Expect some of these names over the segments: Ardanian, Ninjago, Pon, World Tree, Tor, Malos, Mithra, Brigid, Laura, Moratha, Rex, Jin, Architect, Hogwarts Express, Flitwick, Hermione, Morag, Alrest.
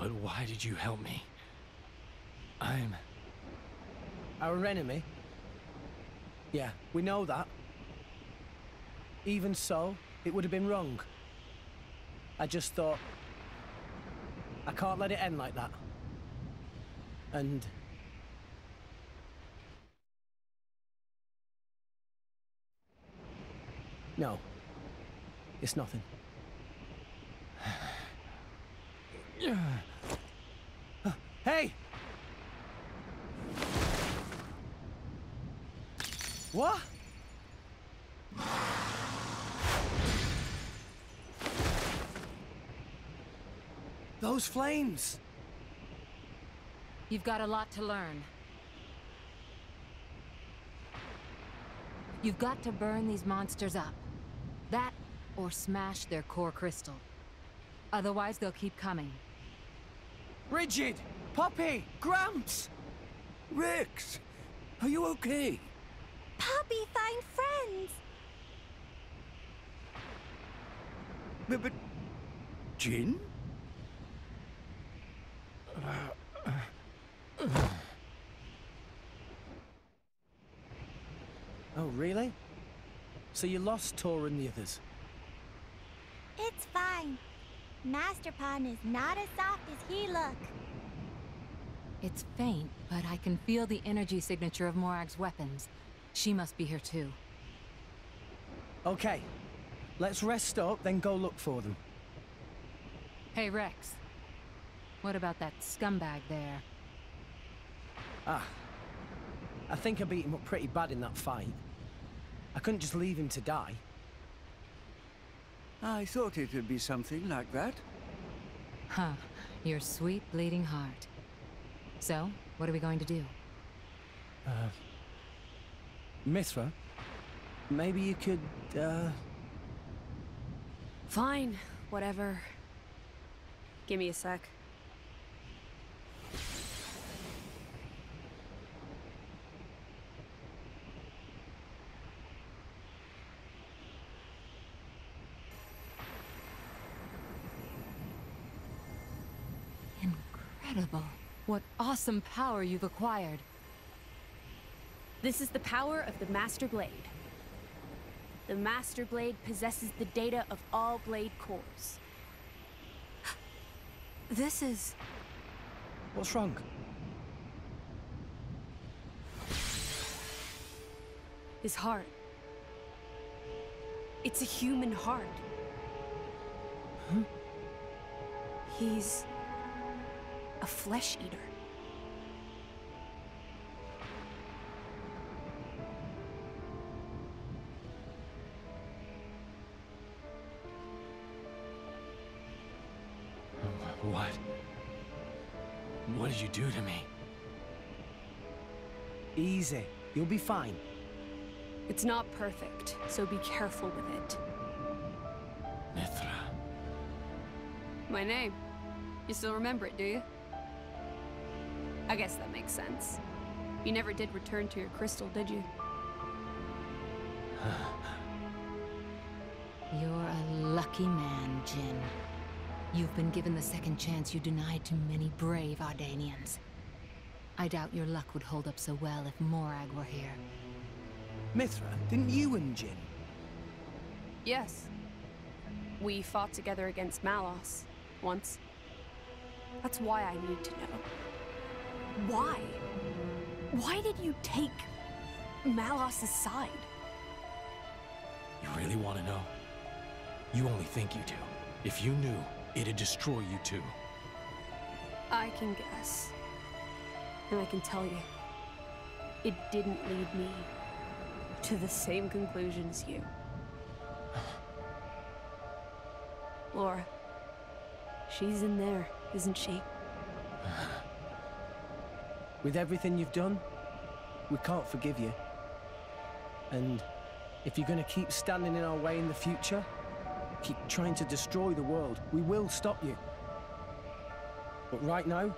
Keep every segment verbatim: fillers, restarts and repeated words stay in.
But why did you help me? I'm... Our enemy? Yeah, we know that. Even so, it would have been wrong. I just thought... I can't let it end like that. And... No. It's nothing. Hey! What? Those flames! You've got a lot to learn. You've got to burn these monsters up. That, or smash their core crystal. Otherwise, they'll keep coming. Brigid! Poppy! Gramps! Rex! Are you okay? Poppy, find friends! But... but Jin? Oh, really? So you lost Tor and the others? It's fine. Master Pon is not as soft as he look. It's faint, but I can feel the energy signature of Morag's weapons. She must be here too. Okay. Let's rest up, then go look for them. Hey, Rex. What about that scumbag there? Ah. I think I beat him up pretty bad in that fight. I couldn't just leave him to die. I thought it would be something like that. Huh. Your sweet, bleeding heart. So, what are we going to do? Uh... Mithra? Maybe you could, uh... Fine. Whatever. Give me a sec. Incredible. What awesome power you've acquired. This is the power of the Master Blade. The Master Blade possesses the data of all blade cores. This is... What's wrong? His heart. It's a human heart. Huh? He's... a flesh eater. What? What did you do to me? Easy. You'll be fine. It's not perfect, so be careful with it. Mithra. My name. You still remember it, do you? I guess that makes sense. You never did return to your crystal, did you? You're a lucky man, Jin. You've been given the second chance you denied to many brave Ardanians. I doubt your luck would hold up so well if Morag were here. Mithra, didn't you and Jin? Yes. We fought together against Malos, once. That's why I need to know. Why? Why did you take Malos' side? You really want to know? You only think you do. If you knew, it'd destroy you too. I can guess. And I can tell you, it didn't lead me to the same conclusion as you. Laura, she's in there, isn't she? With everything you've done, we can't forgive you. And if you're going to keep standing in our way in the future, keep trying to destroy the world, we will stop you. But right now...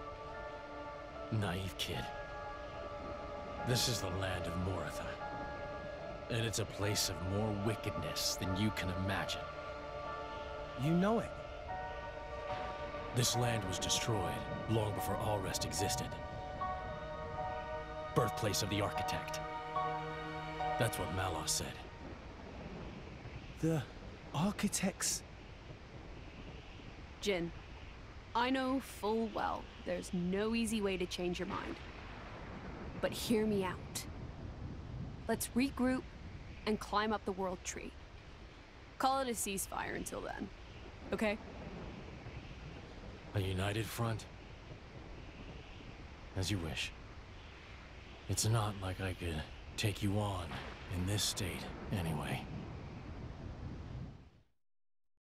Naive kid. This is the land of Moratha. And it's a place of more wickedness than you can imagine. You know it. This land was destroyed long before Alrest existed. Birthplace of the Architect. That's what Malos said. The Architects? Jin, I know full well there's no easy way to change your mind. But hear me out. Let's regroup and climb up the World Tree. Call it a ceasefire until then, okay? A united front? As you wish. It's not like I could take you on in this state, anyway.